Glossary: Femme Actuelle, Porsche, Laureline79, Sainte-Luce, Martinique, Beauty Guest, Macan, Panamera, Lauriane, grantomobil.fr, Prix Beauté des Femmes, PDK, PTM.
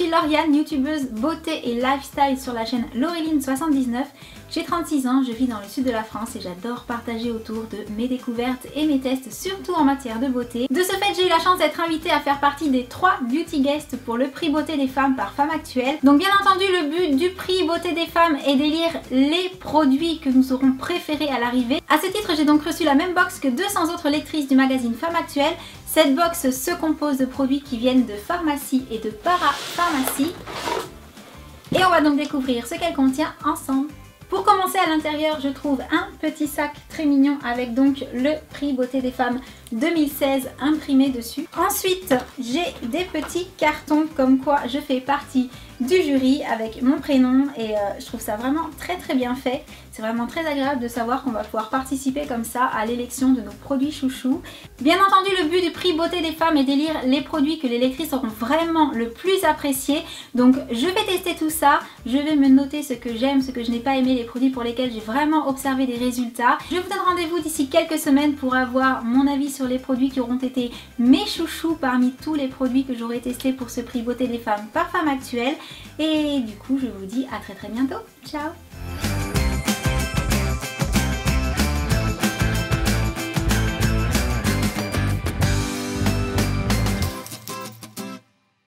suis Lauriane, youtubeuse beauté et lifestyle sur la chaîne Laureline79. J'ai 36 ans, je vis dans le sud de la France et j'adore partager autour de mes découvertes et mes tests, surtout en matière de beauté. De ce fait, j'ai eu la chance d'être invitée à faire partie des 3 Beauty Guests pour le prix beauté des femmes par Femme Actuelle. Donc bien entendu, le but du prix beauté des femmes est d'élire les produits que nous aurons préférés à l'arrivée. A ce titre, j'ai donc reçu la même box que 200 autres lectrices du magazine Femme Actuelle. Cette box se compose de produits qui viennent de pharmacie et de parapharmacie. Et on va donc découvrir ce qu'elle contient ensemble. Pour commencer, à l'intérieur, je trouve un petit sac très mignon avec donc le prix beauté des femmes 2016 imprimé dessus. Ensuite, j'ai des petits cartons comme quoi je fais partie du jury avec mon prénom et je trouve ça vraiment très bien fait. C'est vraiment très agréable de savoir qu'on va pouvoir participer comme ça à l'élection de nos produits chouchous. Bien entendu, le but du prix beauté des femmes est d'élire les produits que les lectrices auront vraiment le plus appréciés. Donc je vais tester tout ça, je vais me noter ce que j'aime, ce que je n'ai pas aimé, les produits pour lesquels j'ai vraiment observé des résultats. Je vous donne rendez-vous d'ici quelques semaines pour avoir mon avis sur les produits qui auront été mes chouchous parmi tous les produits que j'aurai testés pour ce prix beauté des femmes par Femme Actuelle. Et du coup, je vous dis à très bientôt. Ciao!